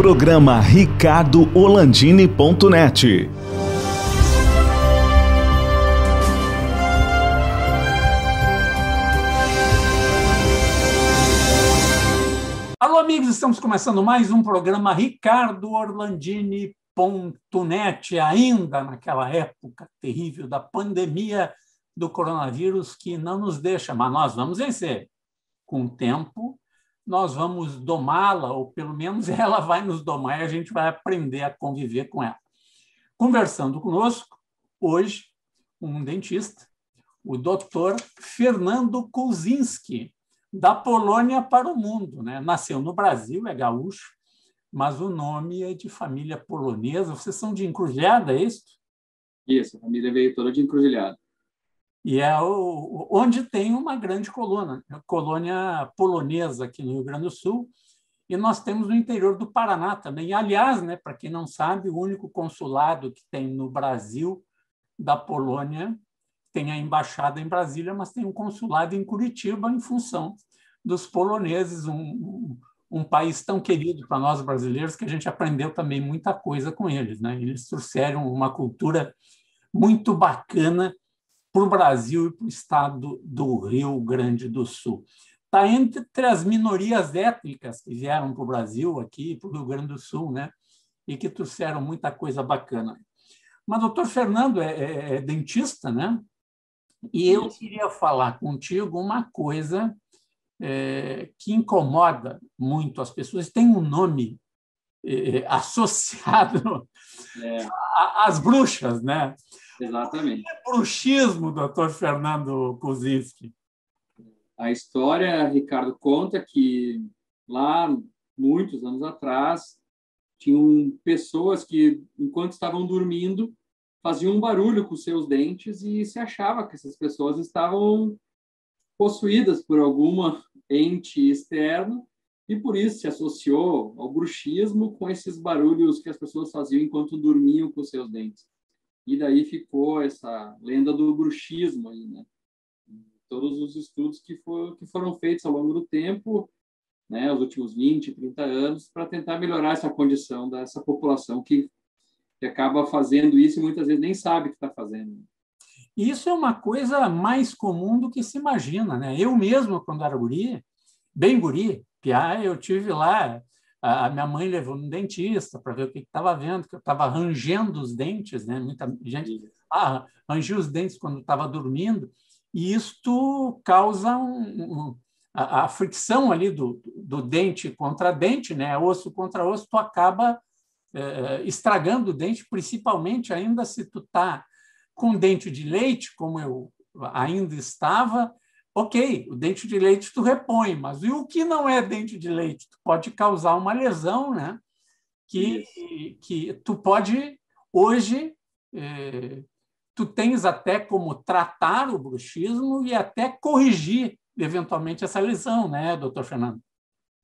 Programa Ricardo Orlandini.net. Alô, amigos, estamos começando mais um programa Ricardo Orlandini.net, ainda naquela época terrível da pandemia do coronavírus que não nos deixa, mas nós vamos vencer. Com o tempo, nós vamos domá-la, ou pelo menos ela vai nos domar e a gente vai aprender a conviver com ela. Conversando conosco, hoje, um dentista, o doutor Fernando Kulczynski, da Polônia para o mundo, né? Nasceu no Brasil, é gaúcho, mas o nome é de família polonesa. Vocês são de Encruzilhada, é isso? Isso, a família veio toda de Encruzilhada. E é onde tem uma grande colônia polonesa aqui no Rio Grande do Sul, e nós temos no interior do Paraná também. Aliás, né, para quem não sabe, o único consulado que tem no Brasil da Polônia tem a embaixada em Brasília, mas tem um consulado em Curitiba em função dos poloneses, um país tão querido para nós brasileiros que a gente aprendeu também muita coisa com eles, né? Eles trouxeram uma cultura muito bacana para o Brasil e para o estado do Rio Grande do Sul. Está entre as minorias étnicas que vieram para o Brasil, aqui, para o Rio Grande do Sul, né? E que trouxeram muita coisa bacana. Mas o doutor Fernando é dentista, né? E eu queria falar contigo uma coisa que incomoda muito as pessoas. Tem um nome associado às bruxas, né? Exatamente. O que é bruxismo, doutor Fernando Kulczynski? A história, Ricardo, conta que lá, muitos anos atrás, tinham pessoas que, enquanto estavam dormindo, faziam um barulho com seus dentes e se achava que essas pessoas estavam possuídas por alguma ente externa e, por isso, se associou ao bruxismo com esses barulhos que as pessoas faziam enquanto dormiam com seus dentes. E daí ficou essa lenda do bruxismo aí, né? Todos os estudos que foram feitos ao longo do tempo, né, os últimos 20, 30 anos, para tentar melhorar essa condição dessa população que acaba fazendo isso e muitas vezes nem sabe que está fazendo. Isso é uma coisa mais comum do que se imagina, né? Eu mesmo, quando era guri, bem guri, piá, eu tive lá. A minha mãe levou no dentista para ver o que estava vendo, que eu estava rangendo os dentes, né? Muita gente rangia os dentes quando estava dormindo, e isto causa a fricção ali do dente contra dente, né? Osso contra osso, tu acaba estragando o dente, principalmente ainda se tu está com dente de leite, como eu ainda estava. Ok, o dente de leite tu repõe, mas e o que não é dente de leite? Tu pode causar uma lesão, né? Que tu pode, hoje, tu tens até como tratar o bruxismo e até corrigir, eventualmente, essa lesão, né, doutor Fernando?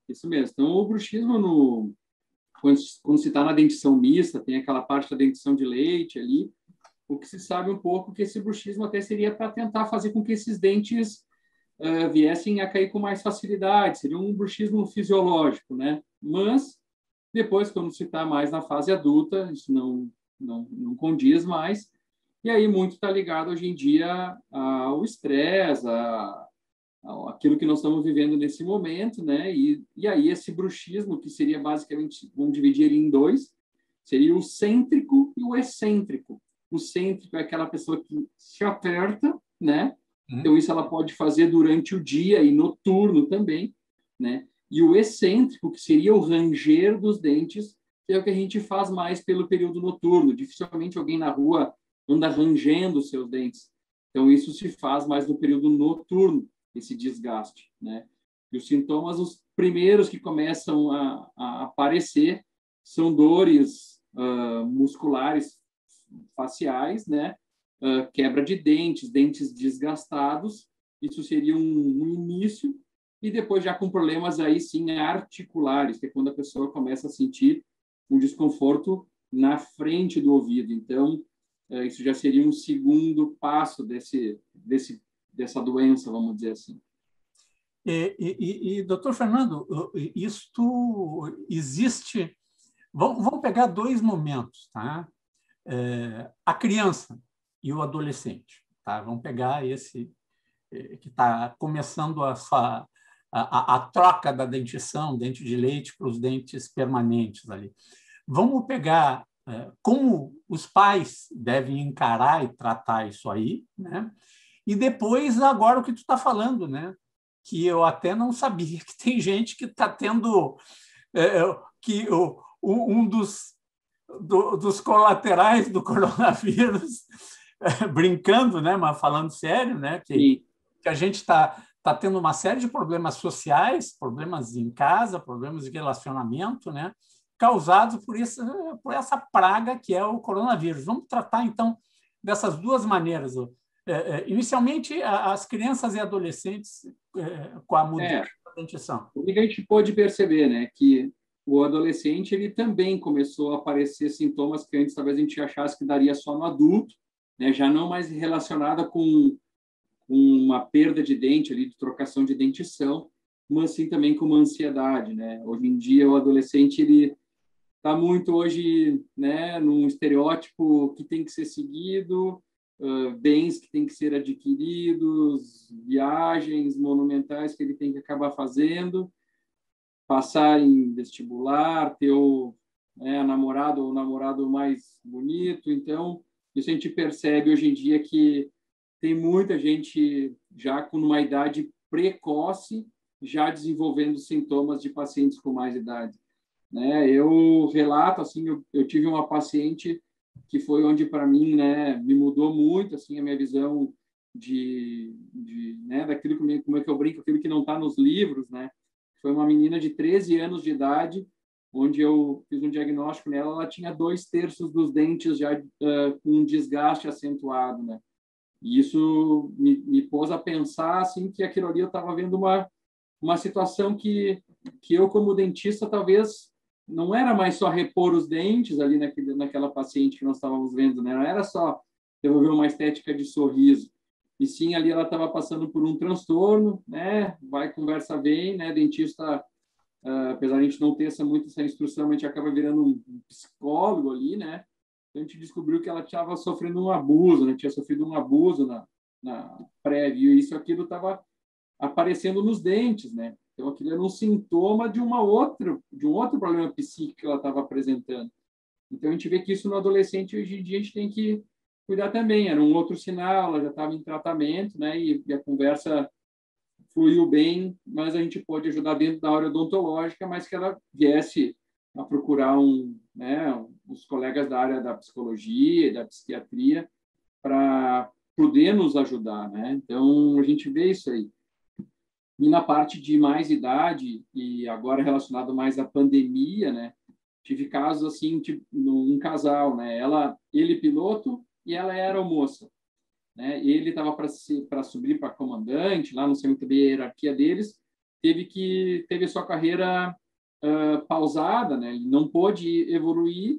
Isso mesmo. Então, o bruxismo, quando se está na dentição mista, tem aquela parte da dentição de leite ali, o que se sabe um pouco que esse bruxismo até seria para tentar fazer com que esses dentes viessem a cair com mais facilidade, seria um bruxismo fisiológico, né? Mas, depois, quando se está mais na fase adulta, isso não condiz mais, e aí muito está ligado hoje em dia ao estresse, aquilo que nós estamos vivendo nesse momento, né? E aí esse bruxismo, que seria basicamente, vamos dividir ele em dois, seria o cêntrico e o excêntrico. O cêntrico é aquela pessoa que se aperta, né? Então, isso ela pode fazer durante o dia e noturno também, né? E o excêntrico, que seria o ranger dos dentes, é o que a gente faz mais pelo período noturno. Dificilmente alguém na rua anda rangendo os seus dentes. Então, isso se faz mais no período noturno, esse desgaste, né? E os sintomas, os primeiros que começam a aparecer, são dores musculares, faciais, né? Quebra de dentes, dentes desgastados, isso seria um início, e depois já com problemas aí sim articulares, que é quando a pessoa começa a sentir um desconforto na frente do ouvido. Então, isso já seria um segundo passo dessa doença, vamos dizer assim. E doutor Fernando, isto existe Vamos pegar dois momentos, tá? A criança e o adolescente, tá? Vamos pegar esse que está começando a troca da dentição, dente de leite para os dentes permanentes ali. Vamos pegar como os pais devem encarar e tratar isso aí, né? E depois, agora, o que tu está falando, né? Que eu até não sabia que tem gente que está tendo... que um dos colaterais do coronavírus, brincando, né? Mas falando sério, né? Que a gente está tendo uma série de problemas sociais, problemas em casa, problemas de relacionamento, né? Causados por essa praga que é o coronavírus. Vamos tratar, então, dessas duas maneiras. Inicialmente, as crianças e adolescentes com a mudança da dentição. O que a gente pôde perceber, né? Que o adolescente ele também começou a aparecer sintomas que antes talvez a gente achasse que daria só no adulto, né? Já não mais relacionada com uma perda de dente, ali, de trocação de dentição, mas sim também com uma ansiedade, né? Hoje em dia, o adolescente ele está muito hoje, né, num estereótipo que tem que ser seguido, bens que tem que ser adquiridos, viagens monumentais que ele tem que acabar fazendo, passar em vestibular, ter o, né, namorado ou namorado mais bonito. Então, isso a gente percebe hoje em dia que tem muita gente já com uma idade precoce, já desenvolvendo sintomas de pacientes com mais idade, né? Eu relato, assim, eu tive uma paciente que foi onde, para mim, né, me mudou muito, assim, a minha visão de né, daquilo que, como é que eu brinco, aquilo que não está nos livros, né? Foi uma menina de 13 anos de idade, onde eu fiz um diagnóstico nela, ela tinha 2/3 dos dentes já com um desgaste acentuado, né? E isso me pôs a pensar, assim, que aquilo ali eu estava vendo uma situação que eu, como dentista, talvez não era mais só repor os dentes ali naquela paciente que nós estávamos vendo, né? Não era só devolver uma estética de sorriso. E sim, ali ela estava passando por um transtorno, né? Vai, conversa, vem, né? Dentista, apesar de a gente não ter muito essa instrução, a gente acaba virando um psicólogo ali, né? Então, a gente descobriu que ela estava sofrendo um abuso, né? Tinha sofrido um abuso na prévia, e isso aquilo estava aparecendo nos dentes, né? Então, aquilo era um sintoma de um outro problema psíquico que ela estava apresentando. Então, a gente vê que isso no adolescente, hoje em dia, a gente tem que cuidar também. Era um outro sinal, ela já estava em tratamento, né? E a conversa fluiu bem, mas a gente pode ajudar dentro da área odontológica, mas que ela viesse a procurar os colegas da área da psicologia e da psiquiatria para poder nos ajudar, né? Então, a gente vê isso aí. E na parte de mais idade, e agora relacionado mais à pandemia, né? Tive casos assim, tipo, num casal, né? Ele piloto e ela era aeromoça, né? Ele estava para subir para comandante, lá não sei muito bem a hierarquia deles, teve a sua carreira pausada, né? Ele não pôde evoluir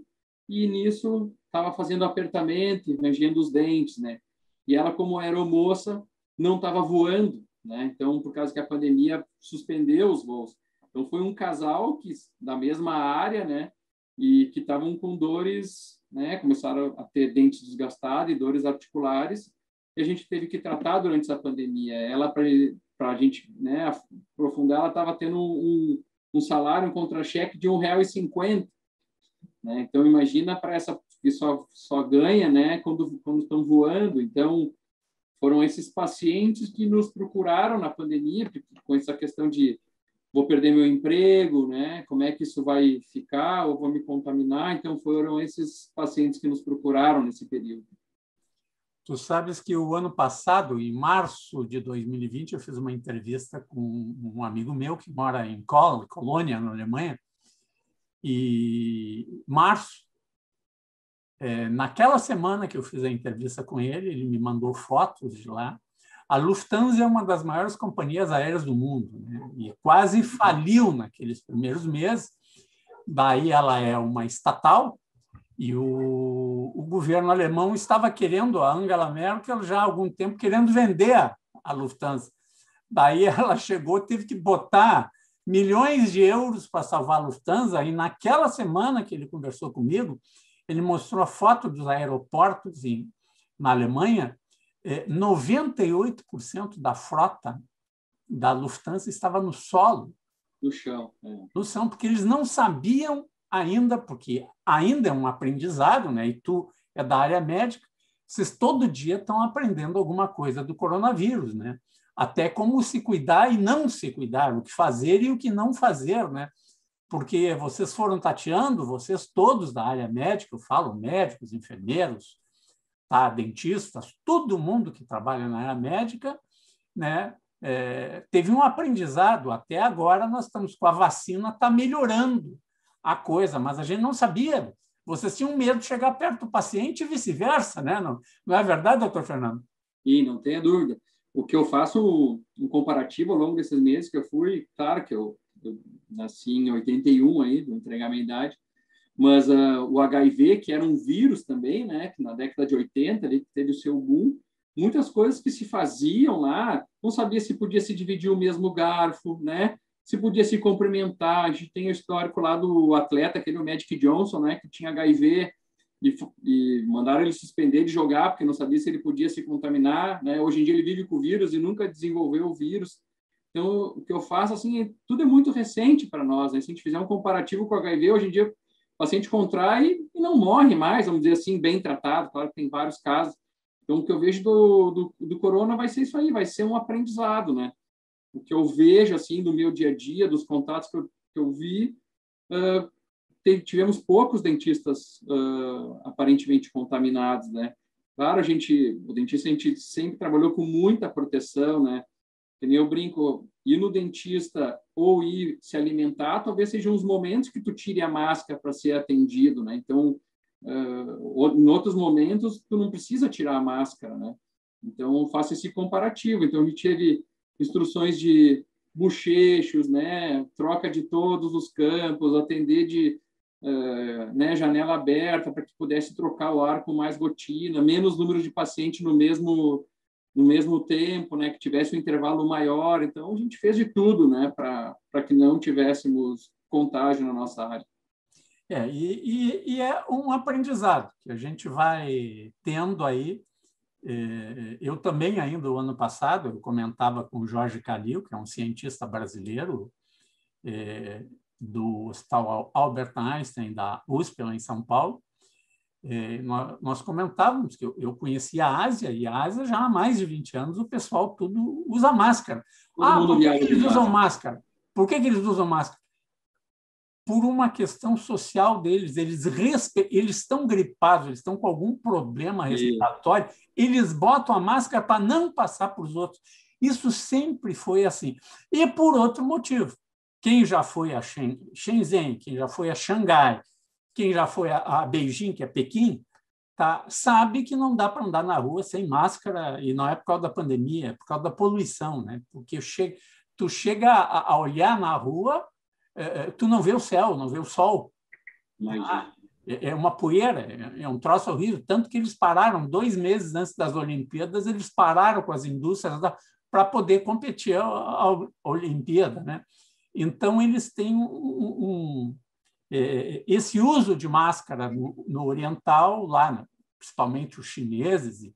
e nisso estava fazendo apertamento, rangendo os dentes, né? E ela, como aeromoça, não estava voando, né? Então, por causa que a pandemia suspendeu os voos. Então, foi um casal da mesma área, né? E que estavam com dores, né? Começaram a ter dentes desgastados e dores articulares. E a gente teve que tratar durante essa pandemia. Ela, para a gente, né, aprofundar, ela estava tendo um salário, um contra-cheque de R$1,50. Né? Então, imagina para essa que só ganha, né, quando estão voando. Então, foram esses pacientes que nos procuraram na pandemia, com essa questão de vou perder meu emprego, né? Como é que isso vai ficar? Ou vou me contaminar? Então, foram esses pacientes que nos procuraram nesse período. Tu sabes que o ano passado, em março de 2020, eu fiz uma entrevista com um amigo meu que mora em Colônia, na Alemanha, e março, naquela semana que eu fiz a entrevista com ele, ele me mandou fotos de lá. A Lufthansa é uma das maiores companhias aéreas do mundo, né? E quase faliu naqueles primeiros meses. Daí ela é uma estatal e o governo alemão estava querendo, a Angela Merkel já há algum tempo, querendo vender a Lufthansa. Daí ela chegou, teve que botar milhões de euros para salvar a Lufthansa, e naquela semana que ele conversou comigo, ele mostrou a foto dos aeroportos na Alemanha, 98% da frota da Lufthansa estava no solo. No chão. É. No chão, porque eles não sabiam ainda, porque ainda é um aprendizado, né? E tu é da área médica, vocês todo dia estão aprendendo alguma coisa do coronavírus, né? Até como se cuidar e não se cuidar, o que fazer e o que não fazer, né? Porque vocês foram tateando, vocês todos da área médica, eu falo médicos, enfermeiros, tá? Dentistas, todo mundo que trabalha na área médica, né? Teve um aprendizado. Até agora nós estamos com a vacina, está melhorando a coisa, mas a gente não sabia. Vocês tinham medo de chegar perto do paciente e vice-versa, né? Não é verdade, doutor Fernando? E não tenha dúvida. O que eu faço um comparativo ao longo desses meses que eu fui, claro que eu nasci em 81, aí, vou entregar a minha idade, mas o HIV, que era um vírus também, né, que na década de 80 ele teve o seu boom, muitas coisas que se faziam lá, não sabia se podia se dividir o mesmo garfo, né? Se podia se cumprimentar. A gente tem o histórico lá do atleta, aquele Magic Johnson, né, que tinha HIV, e mandaram ele suspender de jogar, porque não sabia se ele podia se contaminar, né? Hoje em dia ele vive com o vírus e nunca desenvolveu o vírus. Então, o que eu faço, assim, tudo é muito recente para nós, né? Se a gente fizer um comparativo com o HIV, hoje em dia o paciente contrai e não morre mais, vamos dizer assim, bem tratado. Claro que tem vários casos. Então, o que eu vejo do corona vai ser isso aí, vai ser um aprendizado, né? O que eu vejo, assim, do meu dia a dia, dos contatos que eu vi, tivemos poucos dentistas aparentemente contaminados, né? Claro, o dentista sempre trabalhou com muita proteção, né? Que nem eu brinco, ir no dentista ou ir se alimentar, talvez sejam os momentos que tu tire a máscara para ser atendido, né? Então, em outros momentos, tu não precisa tirar a máscara, né? Então, eu faço esse comparativo. Então, a gente teve instruções de bochechos, né? Troca de todos os campos, atender de né? Janela aberta para que pudesse trocar o ar com mais rotina, menos número de pacientes no mesmo tempo, né? Que tivesse um intervalo maior. Então, a gente fez de tudo, né? Para que não tivéssemos contágio na nossa área. E é um aprendizado que a gente vai tendo aí. Eu também, ainda o ano passado, eu comentava com o Jorge Calil, que é um cientista brasileiro do Hospital Albert Einstein, da USP, lá em São Paulo. Nós comentávamos que eu conhecia a Ásia, e a Ásia já há mais de 20 anos o pessoal tudo usa máscara. Por que eles usam máscara? Por que eles usam máscara? Por uma questão social deles, eles estão gripados, eles estão com algum problema respiratório, eles botam a máscara para não passar para os outros. Isso sempre foi assim. E por outro motivo, quem já foi a Shenzhen, quem já foi a Xangai, quem já foi a Beijing, que é Pequim, tá, sabe que não dá para andar na rua sem máscara, e não é por causa da pandemia, é por causa da poluição, né? Porque tu chega a olhar na rua, tu não vê o céu, não vê o sol. É uma poeira, é um troço horrível. Tanto que eles pararam 2 meses antes das Olimpíadas, eles pararam com as indústrias para poder competir a Olimpíada, né? Então, eles têm esse uso de máscara no oriental, lá, né? Principalmente os chineses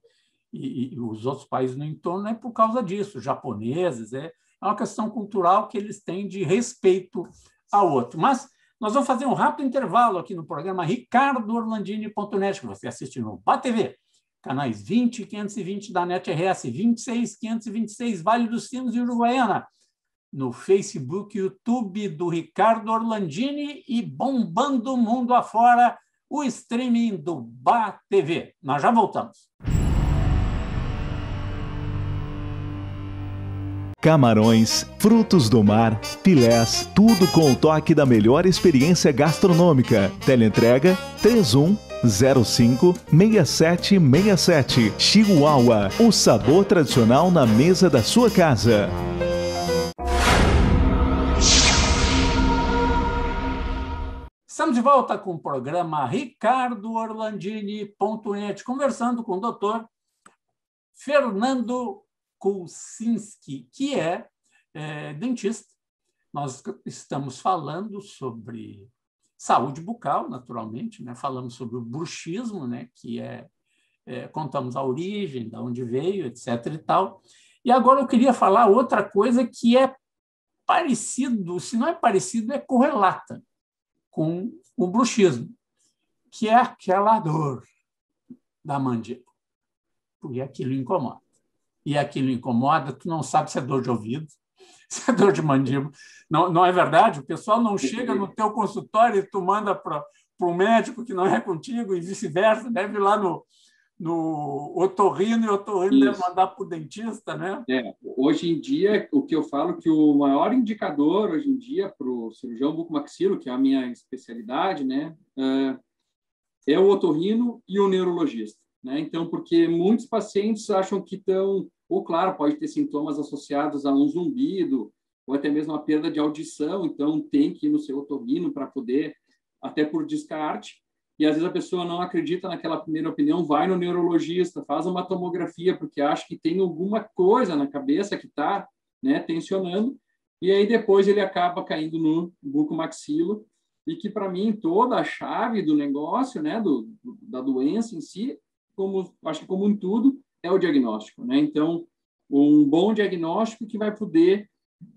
e os outros países no entorno, é por causa disso. Os japoneses, é uma questão cultural que eles têm de respeito ao outro. Mas nós vamos fazer um rápido intervalo aqui no programa ricardoorlandini.net, que você assiste no BA-TV, canais 20 e 520 da NET-RS, 26 e 526, Vale dos Sinos e Uruguaiana, no Facebook e YouTube do Ricardo Orlandini e bombando o mundo afora o streaming do BA-TV. Nós já voltamos. Camarões, frutos do mar, filés, tudo com o toque da melhor experiência gastronômica. Teleentrega 3105-6767. Chihuahua, o sabor tradicional na mesa da sua casa. Estamos de volta com o programa ricardoorlandini.net, conversando com o doutor Fernando Kulczynski, que é dentista, Nós estamos falando sobre saúde bucal, naturalmente, né? Falamos sobre o bruxismo, né? Que contamos a origem, de onde veio, etc. e tal. E agora eu queria falar outra coisa que é parecido, se não é parecido, é correlata com o bruxismo, que é aquela dor da mandíbula, porque aquilo incomoda. E aquilo incomoda, tu não sabe se é dor de ouvido, se é dor de mandíbula. Não, não é verdade? O pessoal não chega no teu consultório e tu manda para o médico que não é contigo e vice-versa, deve ir lá no otorrino e o otorrino deve mandar para o dentista, né? É. Hoje em dia, o que eu falo que o maior indicador hoje em dia para o cirurgião bucomaxilo, que é a minha especialidade, né, é o otorrino e o neurologista, né? Então, porque muitos pacientes acham que estão, ou claro, pode ter sintomas associados a um zumbido ou até mesmo a perda de audição, então tem que ir no seu otorrino para poder, até por descarte. E às vezes a pessoa não acredita naquela primeira opinião, vai no neurologista, faz uma tomografia, porque acha que tem alguma coisa na cabeça que está, né, tensionando, e aí depois ele acaba caindo no bucomaxilo, e que para mim toda a chave do negócio, né, da doença em si, acho que como em tudo, é o diagnóstico, né? Então, um bom diagnóstico que vai poder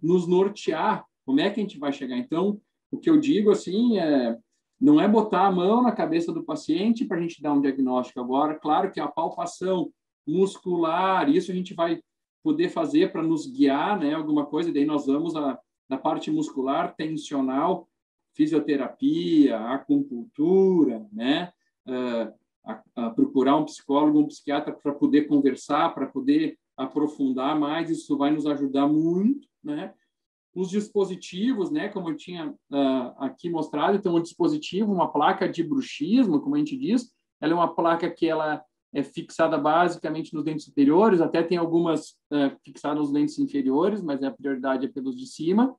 nos nortear, como é que a gente vai chegar. Então, o que eu digo assim é... Não é botar a mão na cabeça do paciente para a gente dar um diagnóstico agora. Claro que a palpação muscular, isso a gente vai poder fazer para nos guiar, né, alguma coisa. Daí nós vamos na parte muscular, tensional, fisioterapia, acupuntura, né, procurar um psicólogo, um psiquiatra para poder conversar, para poder aprofundar mais. Isso vai nos ajudar muito, né? Os dispositivos, né, como eu tinha aqui mostrado, então um dispositivo, uma placa de bruxismo, como a gente diz, ela é uma placa que ela é fixada basicamente nos dentes superiores, até tem algumas fixadas nos dentes inferiores, mas a prioridade é pelos de cima.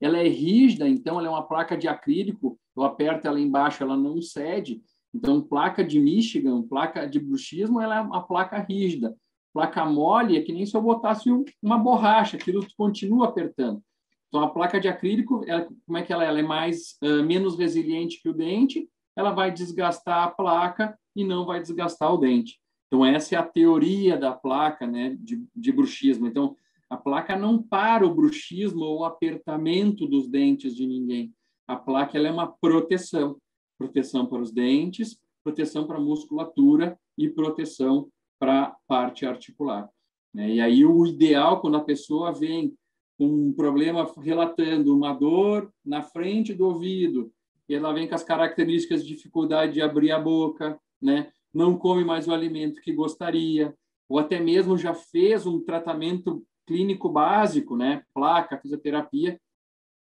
Ela é rígida, então ela é uma placa de acrílico, eu aperto ela embaixo, ela não cede. Então, placa de Michigan, placa de bruxismo, ela é uma placa rígida. Placa mole é que nem se eu botasse uma borracha, aquilo continua apertando. Então, a placa de acrílico, como é que ela é? Ela é menos resiliente que o dente, ela vai desgastar a placa e não vai desgastar o dente. Então, essa é a teoria da placa, né, de bruxismo. Então, a placa não para o bruxismo ou o apertamento dos dentes de ninguém. A placa ela é uma proteção. Proteção para os dentes, proteção para a musculatura e proteção para a parte articular, né? E aí o ideal, quando a pessoa vem com um problema relatando uma dor na frente do ouvido, e ela vem com as características de dificuldade de abrir a boca, né? Não come mais o alimento que gostaria, ou até mesmo já fez um tratamento clínico básico, né? Placa, fisioterapia,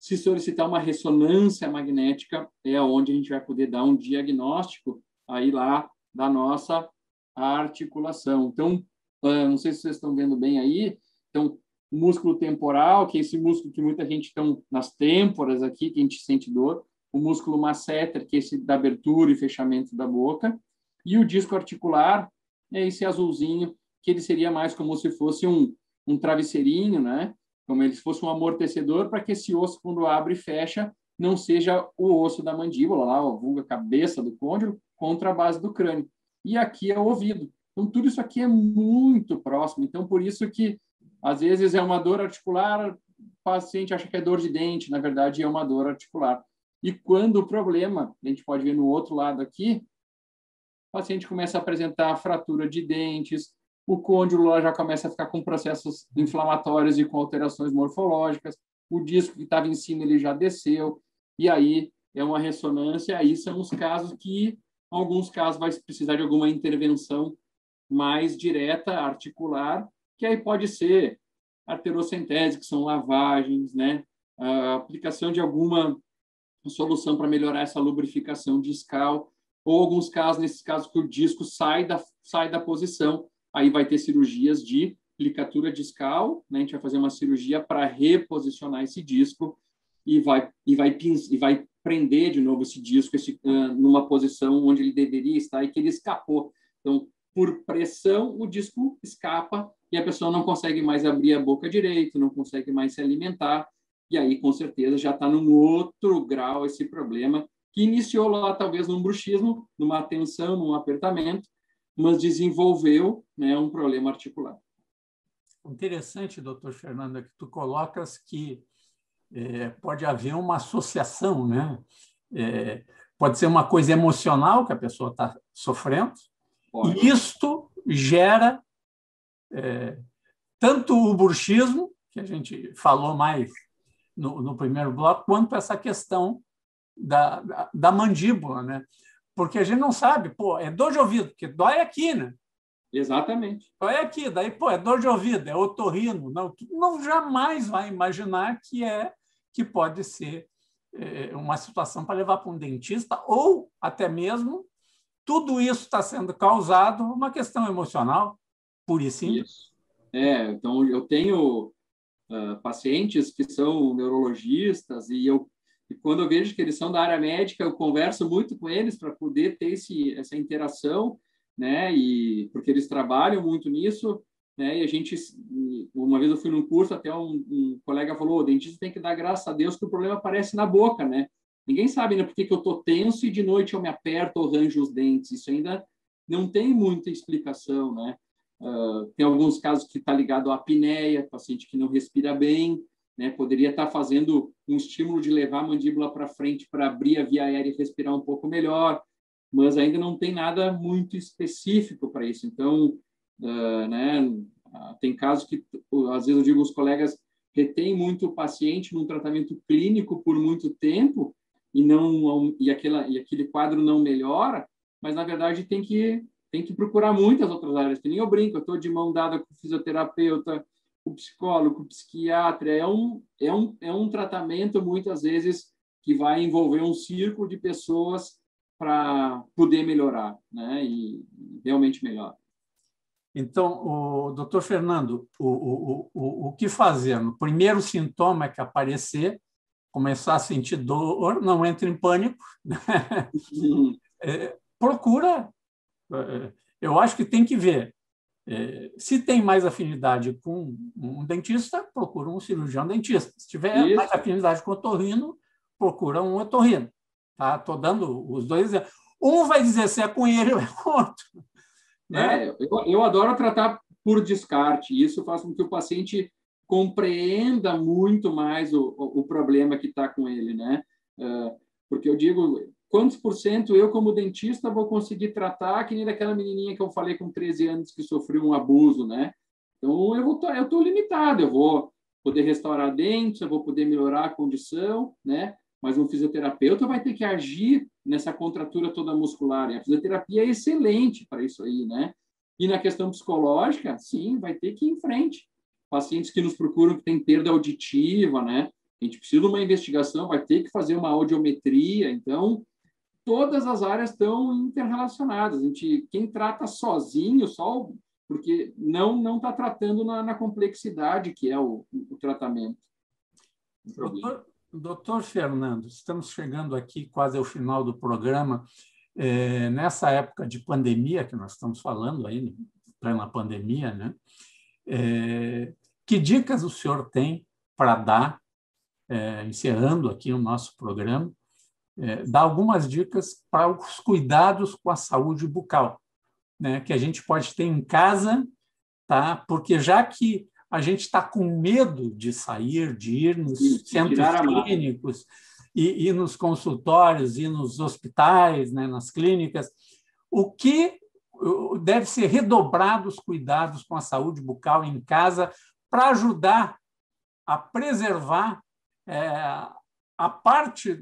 se solicitar uma ressonância magnética, é onde a gente vai poder dar um diagnóstico aí lá da nossa a articulação. Então, não sei se vocês estão vendo bem aí, então, músculo temporal, que é esse músculo que muita gente tem nas têmporas aqui, que a gente sente dor, o músculo masseter, que é esse da abertura e fechamento da boca, e o disco articular, é esse azulzinho, que ele seria mais como se fosse um travesseirinho, né? Como ele fosse um amortecedor, para que esse osso, quando abre e fecha, não seja o osso da mandíbula, lá, a vulga cabeça do côndilo, contra a base do crânio. E aqui é o ouvido. Então, tudo isso aqui é muito próximo. Então, por isso que, às vezes, é uma dor articular, o paciente acha que é dor de dente, na verdade, é uma dor articular. E quando o problema, a gente pode ver no outro lado aqui, o paciente começa a apresentar fratura de dentes, o côndilo já começa a ficar com processos inflamatórios e com alterações morfológicas, o disco que estava em cima ele já desceu, e aí é uma ressonância, aí são os casos que... Em alguns casos vai precisar de alguma intervenção mais direta, articular, que aí pode ser arterocentese, que são lavagens, né? A aplicação de alguma solução para melhorar essa lubrificação discal, ou alguns casos, nesses casos que o disco sai da posição, aí vai ter cirurgias de ligatura discal, né? A gente vai fazer uma cirurgia para reposicionar esse disco e vai prender de novo esse disco numa posição onde ele deveria estar e que ele escapou. Então, por pressão, o disco escapa e a pessoa não consegue mais abrir a boca direito, não consegue mais se alimentar. E aí, com certeza, já está num outro grau esse problema, que iniciou lá, talvez, num bruxismo, numa tensão, num apertamento, mas desenvolveu, né, um problema articular. Interessante, doutor Fernando, que tu colocas que pode haver uma associação, né? Pode ser uma coisa emocional que a pessoa está sofrendo, pode. E isto gera tanto o bruxismo, que a gente falou mais no primeiro bloco, quanto essa questão da mandíbula, né? Porque a gente não sabe, pô, é dor de ouvido, porque dói aqui, né? Exatamente. Dói aqui, daí, pô, é dor de ouvido, é otorrino, não jamais vai imaginar que pode ser uma situação para levar para um dentista, ou até mesmo tudo isso está sendo causado uma questão emocional, pura e simples. Então eu tenho pacientes que são neurologistas e quando eu vejo que eles são da área médica, eu converso muito com eles para poder ter essa interação, né? E porque eles trabalham muito nisso, né? E a gente, uma vez eu fui num curso, até um colega falou: o dentista tem que dar graças a Deus que o problema aparece na boca, né? Ninguém sabe ainda por que eu tô tenso e de noite eu me aperto ou ranjo os dentes. Isso ainda não tem muita explicação, né? Tem alguns casos que está ligado à apneia, paciente que não respira bem, né? Poderia estar fazendo um estímulo de levar a mandíbula para frente para abrir a via aérea e respirar um pouco melhor, mas ainda não tem nada muito específico para isso. Então, né? Tem casos que, às vezes eu digo aos colegas, retém muito o paciente num tratamento clínico por muito tempo e aquele quadro não melhora, mas, na verdade, tem que procurar muitas outras áreas, que nem eu brinco, eu estou de mão dada com o fisioterapeuta, com o psicólogo, com o psiquiatra, é um tratamento, muitas vezes, que vai envolver um círculo de pessoas para poder melhorar, né? E realmente melhorar. Então, o doutor Fernando, o que fazer? O primeiro sintoma que aparecer, começar a sentir dor, não entra em pânico, né? Procura. Eu acho que tem que ver. Se tem mais afinidade com um dentista, procura um cirurgião dentista. Se tiver mais afinidade com o otorrino, procura um otorrino. Tá? Tô dando os dois exemplos. Um vai dizer se é com ele ou é com o outro. Né? Eu adoro tratar por descarte. Isso faz com que o paciente compreenda muito mais o problema que está com ele, né? Porque eu digo... Quantos por cento eu, como dentista, vou conseguir tratar que nem daquela menininha que eu falei com 13 anos que sofreu um abuso, né? Então, eu estou limitado, eu vou poder restaurar dentes, eu vou poder melhorar a condição, né? Mas um fisioterapeuta vai ter que agir nessa contratura toda muscular. E a fisioterapia é excelente para isso aí, né? E na questão psicológica, sim, vai ter que ir em frente. Pacientes que nos procuram que têm perda auditiva, né? A gente precisa de uma investigação, vai ter que fazer uma audiometria, então... Todas as áreas estão interrelacionadas. Quem trata sozinho, só porque não está tratando na complexidade que é o tratamento. Doutor Fernando, estamos chegando aqui quase ao final do programa. Nessa época de pandemia, que nós estamos falando aí, plena pandemia, né? Que dicas o senhor tem para dar, encerrando aqui o nosso programa, dá algumas dicas para os cuidados com a saúde bucal, né, que a gente pode ter em casa, tá? Porque já que a gente está com medo de sair, de ir nos centros clínicos e nos consultórios e nos hospitais, né, nas clínicas, o que deve ser redobrado os cuidados com a saúde bucal em casa para ajudar a preservar a parte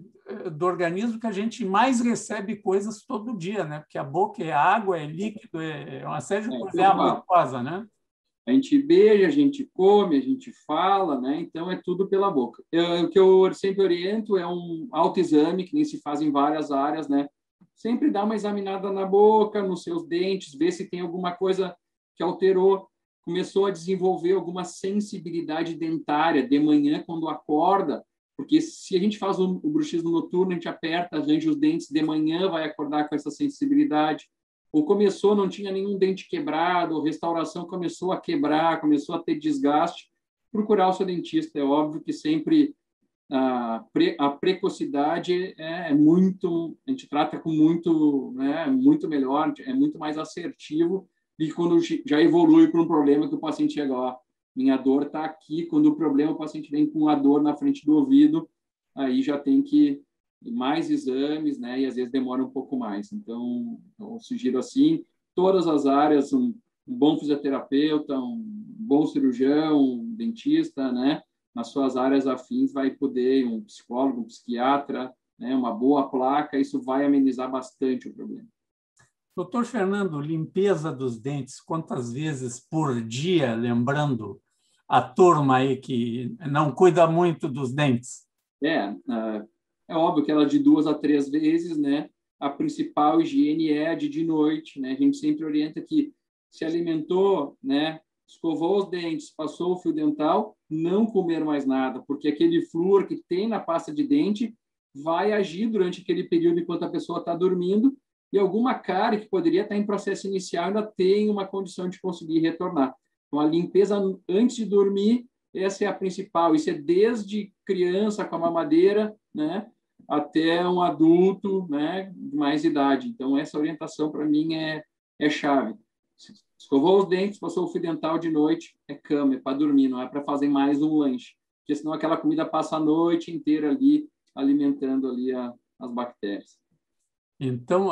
do organismo que a gente mais recebe coisas todo dia, né? Porque a boca é água, é líquido, é uma série de coisas, é a mucosa, né? A gente beija, a gente come, a gente fala, né? Então é tudo pela boca. O que eu sempre oriento é um autoexame, que nem se faz em várias áreas, né? Sempre dá uma examinada na boca, nos seus dentes, ver se tem alguma coisa que alterou, começou a desenvolver alguma sensibilidade dentária de manhã quando acorda. Porque se a gente faz o bruxismo noturno, a gente aperta, arranja os dentes, de manhã vai acordar com essa sensibilidade. Ou começou, não tinha nenhum dente quebrado, ou restauração começou a quebrar, começou a ter desgaste. Procurar o seu dentista, é óbvio que sempre a precocidade é muito, a gente trata com muito, né, muito melhor, é muito mais assertivo do que quando já evolui para um problema que o paciente chega, ó, minha dor está aqui, quando o problema o paciente vem com a dor na frente do ouvido, aí já tem que mais exames, né, e às vezes demora um pouco mais. Então, eu sugiro assim, todas as áreas, um bom fisioterapeuta, um bom cirurgião, um dentista, né, nas suas áreas afins vai poder, um psicólogo, um psiquiatra, né, uma boa placa, isso vai amenizar bastante o problema. Doutor Fernando, limpeza dos dentes, quantas vezes por dia, lembrando a turma aí que não cuida muito dos dentes? É óbvio que ela é de 2 a 3 vezes, né? A principal higiene é a de noite, né? A gente sempre orienta que se alimentou, né, escovou os dentes, passou o fio dental, não comer mais nada, porque aquele flúor que tem na pasta de dente vai agir durante aquele período enquanto a pessoa está dormindo e alguma cárie que poderia estar em processo inicial ainda tem uma condição de conseguir retornar. Então, a limpeza antes de dormir, essa é a principal. Isso é desde criança com a mamadeira, né, até um adulto, né, de mais idade. Então, essa orientação, para mim, é chave. Escovou os dentes, passou o fio dental de noite, é cama, é para dormir, não é para fazer mais um lanche. Porque senão aquela comida passa a noite inteira ali, alimentando ali as bactérias. Então,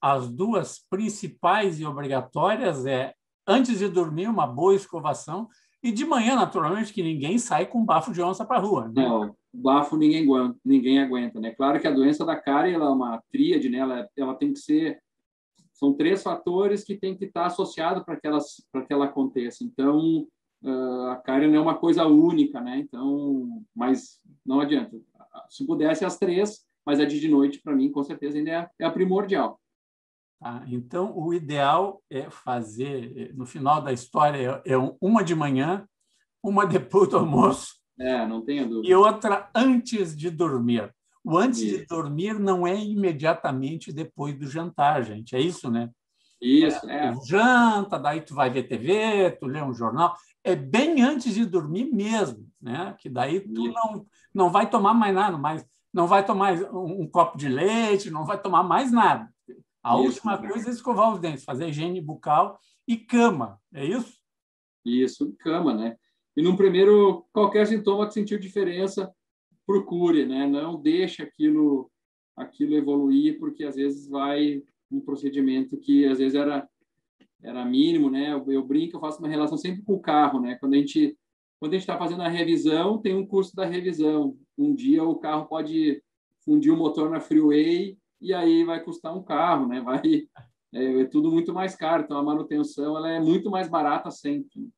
as duas principais e obrigatórias é, antes de dormir, uma boa escovação. E de manhã, naturalmente, que ninguém sai com bafo de onça para a rua. Né? Não, bafo ninguém aguenta, né? Claro que a doença da cárie, ela é uma tríade, né? Ela tem que ser... São 3 fatores que tem que estar associado para que ela aconteça. Então, a cárie não é uma coisa única, né? Então, mas não adianta. Se pudesse, as 3, mas a de noite, para mim, com certeza, ainda é a primordial. Ah, então, o ideal é fazer, no final da história, é uma de manhã, uma depois do almoço. Não tenho dúvida. E outra antes de dormir. O antes de dormir não é imediatamente depois do jantar, gente. É isso, né? Isso, janta, daí tu vai ver TV, tu lê um jornal. É bem antes de dormir mesmo, né? Que daí tu não vai tomar mais nada, não vai tomar um copo de leite, não vai tomar mais nada. A última coisa é escovar os dentes, fazer higiene bucal e cama, é isso? Isso, cama, né? E no primeiro, qualquer sintoma que sentiu diferença, procure, né? Não deixe aquilo evoluir, porque às vezes vai um procedimento que às vezes era mínimo, né? Eu brinco, eu faço uma relação sempre com o carro, né? Quando a gente está fazendo a revisão, tem um custo da revisão. Um dia o carro pode fundir o motor na freeway, e aí vai custar um carro, né? É tudo muito mais caro, então a manutenção ela é muito mais barata sempre.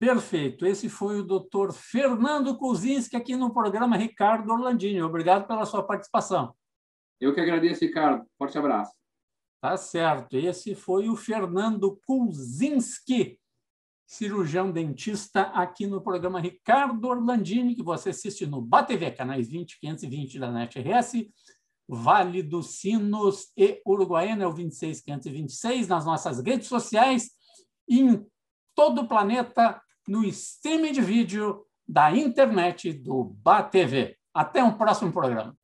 Perfeito, esse foi o Dr. Fernando Kulczynski aqui no programa Ricardo Orlandini. Obrigado pela sua participação. Eu que agradeço, Ricardo. Forte abraço. Tá certo, esse foi o Fernando Kulczynski, cirurgião dentista aqui no programa Ricardo Orlandini, que você assiste no BA-TV, canais 20 e 520 da NET-RS, Vale dos Sinos e Uruguaiana, é o 26526, nas nossas redes sociais e em todo o planeta, no streaming de vídeo da internet do BA-TV. Até um próximo programa.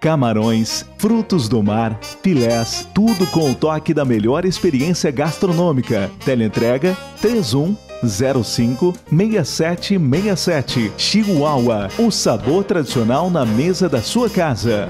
Camarões, frutos do mar, filés, tudo com o toque da melhor experiência gastronômica. Teleentrega 31 05 6767. Chihuahua, o sabor tradicional na mesa da sua casa.